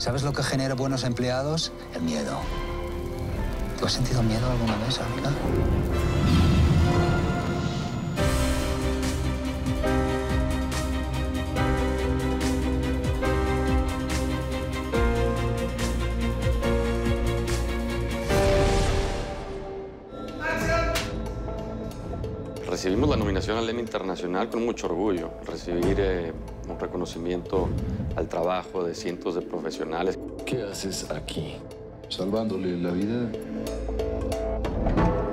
¿Sabes lo que genera buenos empleados? El miedo. ¿Tú has sentido miedo alguna vez, Ávila? Recibimos la nominación al Emmy Internacional con mucho orgullo. Recibir un reconocimiento al trabajo de cientos de profesionales. ¿Qué haces aquí? Salvándole la vida.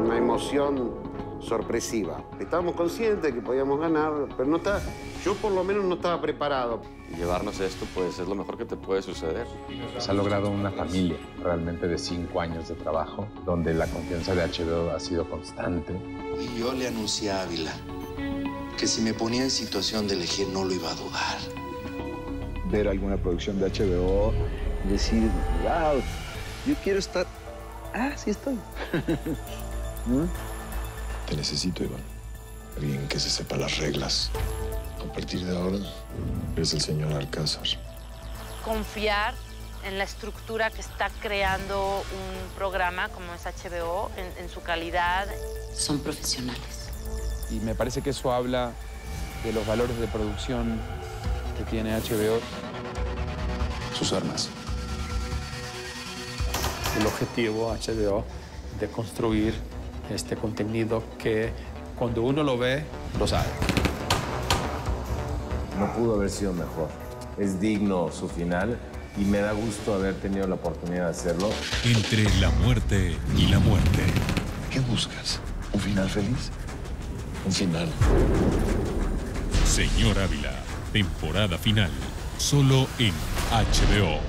Una emoción sorpresiva. Estábamos conscientes de que podíamos ganar, pero no estaba, yo por lo menos no estaba preparado. Llevarnos esto pues es lo mejor que te puede suceder. Se ha logrado una familia realmente de 5 años de trabajo, donde la confianza de HBO ha sido constante. Y yo le anuncié a Ávila que si me ponía en situación de elegir no lo iba a dudar. Ver alguna producción de HBO, decir, wow, yo quiero estar... Ah, sí estoy. ¿No? Te necesito, Iván. Alguien que se sepa las reglas. A partir de ahora, eres el señor Alcázar. Confiar en la estructura que está creando un programa como es HBO, en su calidad. Son profesionales. Y me parece que eso habla de los valores de producción que tiene HBO. Sus armas. El objetivo HBO de construir este contenido que cuando uno lo ve, lo sabe. No pudo haber sido mejor. Es digno su final. Y me da gusto haber tenido la oportunidad de hacerlo. Entre la muerte y la muerte. ¿Qué buscas? ¿Un final feliz? Un final. Señor Ávila, temporada final. Solo en HBO.